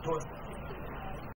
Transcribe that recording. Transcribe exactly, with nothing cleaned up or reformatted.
What?